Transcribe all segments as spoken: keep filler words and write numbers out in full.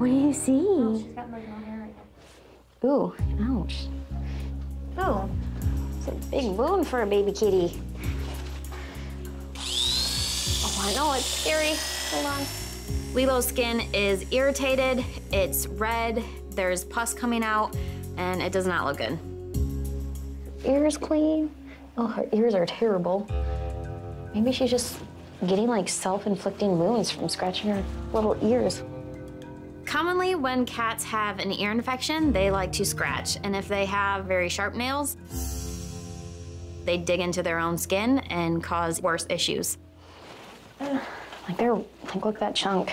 What do you see? Oh, she's got my long hair right now. Ooh, ouch. Ooh, it's a big wound for a baby kitty. Oh, I know, it's scary. Hold on. Lilo's skin is irritated, it's red, there's pus coming out, and it does not look good. Ears clean. Oh, her ears are terrible. Maybe she's just getting like self-inflicting wounds from scratching her little ears. Commonly, when cats have an ear infection, they like to scratch. And if they have very sharp nails, they dig into their own skin and cause worse issues. Like they're, like look at that chunk.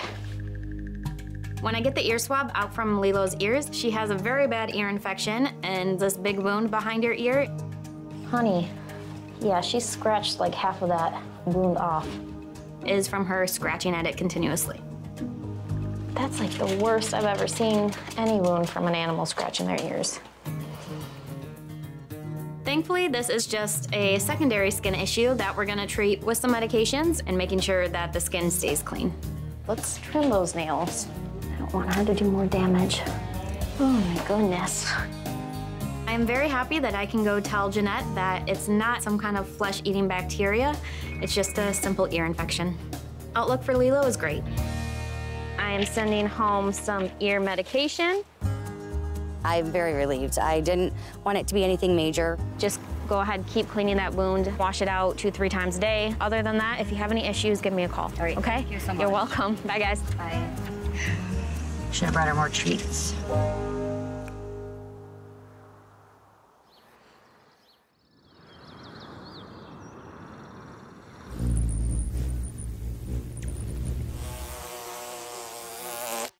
When I get the ear swab out from Lilo's ears, she has a very bad ear infection and this big wound behind her ear. Honey, yeah, she scratched like half of that wound off. Is from her scratching at it continuously. That's like the worst I've ever seen any wound from an animal scratching their ears. Thankfully, this is just a secondary skin issue that we're gonna treat with some medications and making sure that the skin stays clean. Let's trim those nails. I don't want her to do more damage. Oh my goodness. I'm very happy that I can go tell Jeanette that it's not some kind of flesh-eating bacteria. It's just a simple ear infection. Outlook for Lilo is great. I am sending home some ear medication. I'm very relieved. I didn't want it to be anything major. Just go ahead, keep cleaning that wound, wash it out two, three times a day. Other than that, if you have any issues, give me a call. All right, okay? Thank you so much. You're welcome. Bye, guys. Bye. Should have brought her more treats.